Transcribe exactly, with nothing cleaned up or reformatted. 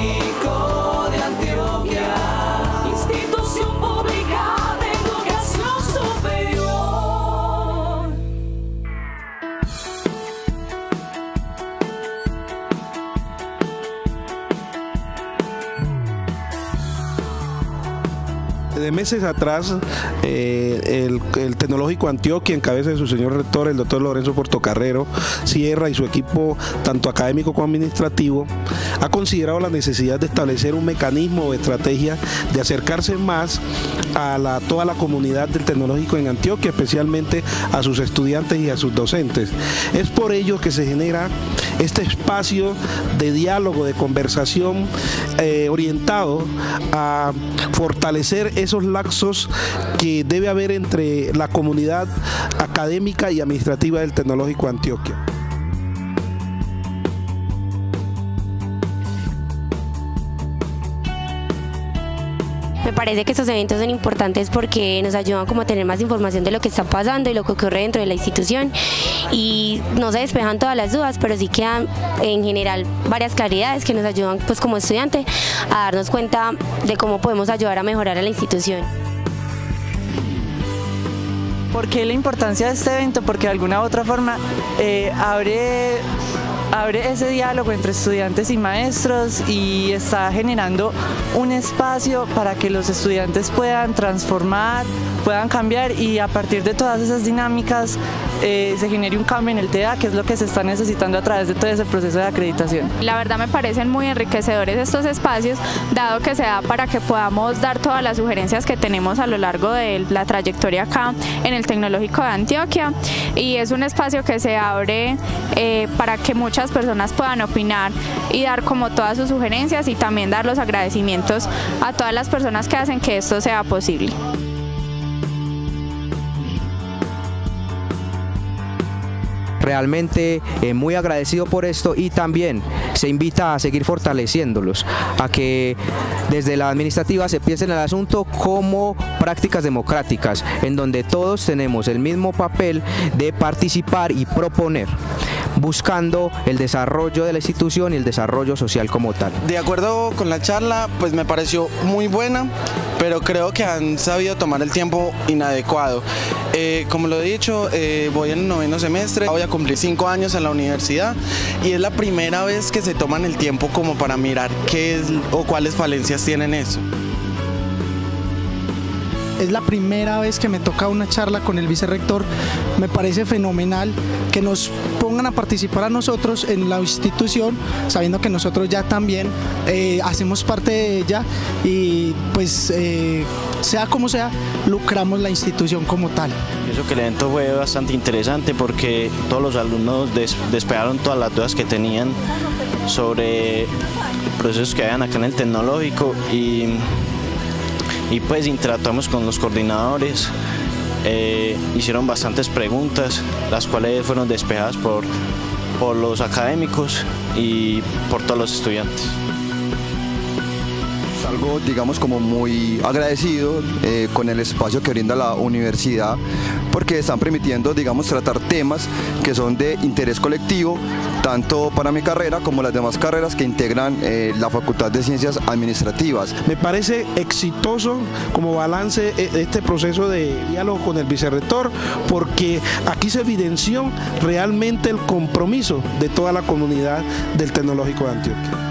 Tecnológico de Antioquia, institución pública de educación superior. De meses atrás, eh, el, el Tecnológico de Antioquia, en cabeza de su señor rector, el doctor Lorenzo Portocarrero Sierra, y su equipo tanto académico como administrativo, ha considerado la necesidad de establecer un mecanismo o estrategia de acercarse más a la, toda la comunidad del Tecnológico en Antioquia, especialmente a sus estudiantes y a sus docentes. Es por ello que se genera este espacio de diálogo, de conversación eh, orientado a fortalecer esos lazos que debe haber entre la comunidad académica y administrativa del Tecnológico de Antioquia. Me parece que estos eventos son importantes porque nos ayudan como a tener más información de lo que está pasando y lo que ocurre dentro de la institución, y no se despejan todas las dudas, pero sí quedan en general varias claridades que nos ayudan, pues, como estudiante, a darnos cuenta de cómo podemos ayudar a mejorar a la institución. ¿Por qué la importancia de este evento? Porque de alguna u otra forma eh, abre... abre ese diálogo entre estudiantes y maestros y está generando un espacio para que los estudiantes puedan transformar, puedan cambiar, y a partir de todas esas dinámicas eh, se genere un cambio en el T E A, que es lo que se está necesitando a través de todo ese proceso de acreditación. La verdad me parecen muy enriquecedores estos espacios, dado que se da para que podamos dar todas las sugerencias que tenemos a lo largo de la trayectoria acá en el Tecnológico de Antioquia, y es un espacio que se abre eh, para que muchas Muchas personas puedan opinar y dar como todas sus sugerencias, y también dar los agradecimientos a todas las personas que hacen que esto sea posible. Realmente eh, muy agradecido por esto, y también se invita a seguir fortaleciéndolos, a que desde la administrativa se piense en el asunto como prácticas democráticas, en donde todos tenemos el mismo papel de participar y proponer, buscando el desarrollo de la institución y el desarrollo social como tal. De acuerdo con la charla, pues me pareció muy buena, pero creo que han sabido tomar el tiempo inadecuado. Eh, como lo he dicho, eh, voy en el noveno semestre, voy a cumplir cinco años en la universidad, y es la primera vez que se toman el tiempo como para mirar qué es o cuáles falencias tienen eso. Es la primera vez que me toca una charla con el vicerrector. Me parece fenomenal que nos pongan a participar a nosotros en la institución, sabiendo que nosotros ya también eh, hacemos parte de ella, y pues eh, sea como sea, lucramos la institución como tal. Pienso que el evento fue bastante interesante porque todos los alumnos des despejaron todas las dudas que tenían sobre procesos que habían acá en el Tecnológico, y y pues interactuamos con los coordinadores, eh, hicieron bastantes preguntas, las cuales fueron despejadas por, por los académicos y por todos los estudiantes. Algo, digamos, como muy agradecido eh, con el espacio que brinda la universidad, porque están permitiendo, digamos, tratar temas que son de interés colectivo, tanto para mi carrera como las demás carreras que integran eh, la Facultad de Ciencias Administrativas. Me parece exitoso como balance este proceso de diálogo con el vicerrector, porque aquí se evidenció realmente el compromiso de toda la comunidad del Tecnológico de Antioquia.